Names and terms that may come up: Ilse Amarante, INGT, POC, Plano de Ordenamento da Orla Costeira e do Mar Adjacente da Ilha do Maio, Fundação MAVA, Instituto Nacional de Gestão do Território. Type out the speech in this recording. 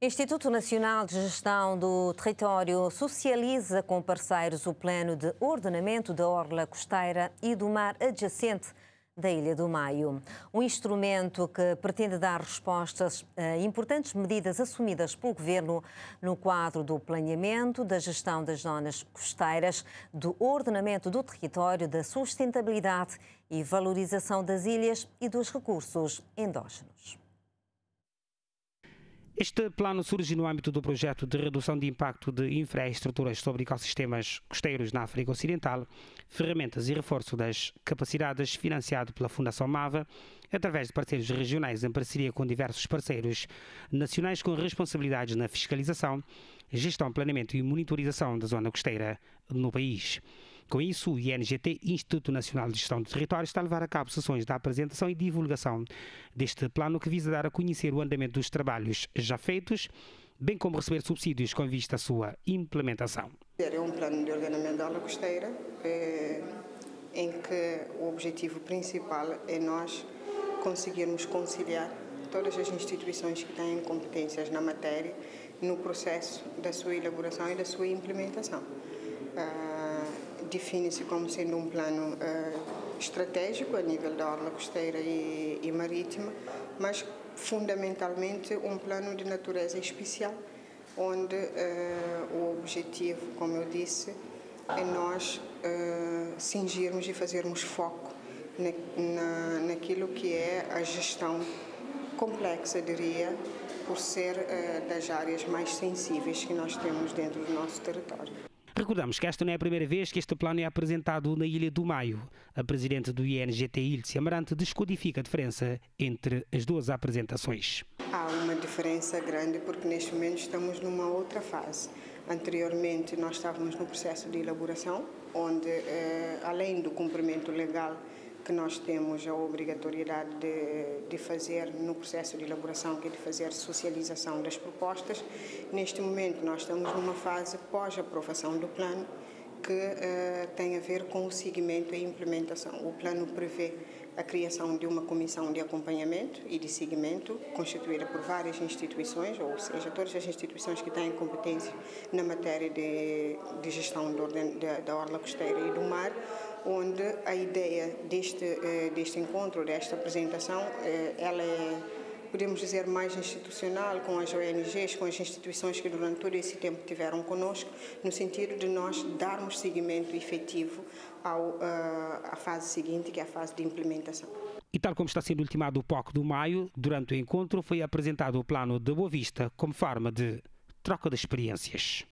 Instituto Nacional de Gestão do Território socializa com parceiros o Plano de Ordenamento da Orla Costeira e do Mar Adjacente da Ilha do Maio. Um instrumento que pretende dar respostas a importantes medidas assumidas pelo Governo no quadro do planeamento, da gestão das zonas costeiras, do ordenamento do território, da sustentabilidade e valorização das ilhas e dos recursos endógenos. Este plano surge no âmbito do projeto de redução de impacto de infraestruturas sobre ecossistemas costeiros na África Ocidental, ferramentas e reforço das capacidades, financiado pela Fundação MAVA, através de parceiros regionais em parceria com diversos parceiros nacionais com responsabilidades na fiscalização, gestão, planeamento e monitorização da zona costeira no país. Com isso, o INGT, Instituto Nacional de Gestão do Território, está a levar a cabo sessões da apresentação e divulgação deste plano que visa dar a conhecer o andamento dos trabalhos já feitos, bem como receber subsídios com vista à sua implementação. É um plano de ordenamento da orla costeira, em que o objetivo principal é nós conseguirmos conciliar todas as instituições que têm competências na matéria no processo da sua elaboração e da sua implementação. Define-se como sendo um plano estratégico a nível da orla costeira e marítima, mas fundamentalmente um plano de natureza especial, onde o objetivo, como eu disse, é nós cingirmos e fazermos foco naquilo que é a gestão complexa, diria, por ser das áreas mais sensíveis que nós temos dentro do nosso território. Recordamos que esta não é a primeira vez que este plano é apresentado na Ilha do Maio. A presidente do INGT, Ilse Amarante, descodifica a diferença entre as duas apresentações. Há uma diferença grande porque neste momento estamos numa outra fase. Anteriormente nós estávamos no processo de elaboração, onde além do cumprimento legal que nós temos a obrigatoriedade de fazer no processo de elaboração, que é de fazer socialização das propostas. Neste momento nós estamos numa fase pós-aprovação do plano, que tem a ver com o seguimento e implementação. O plano prevê a criação de uma comissão de acompanhamento e de seguimento, constituída por várias instituições, ou seja, todas as instituições que têm competência na matéria de gestão da orla costeira e do mar, onde a ideia deste encontro, desta apresentação, ela é, podemos dizer, mais institucional, com as ONGs, com as instituições que durante todo esse tempo tiveram conosco, no sentido de nós darmos seguimento efetivo à fase seguinte, que é a fase de implementação. E tal como está sendo ultimado o POC do Maio, durante o encontro foi apresentado o plano de Boa Vista como forma de troca de experiências.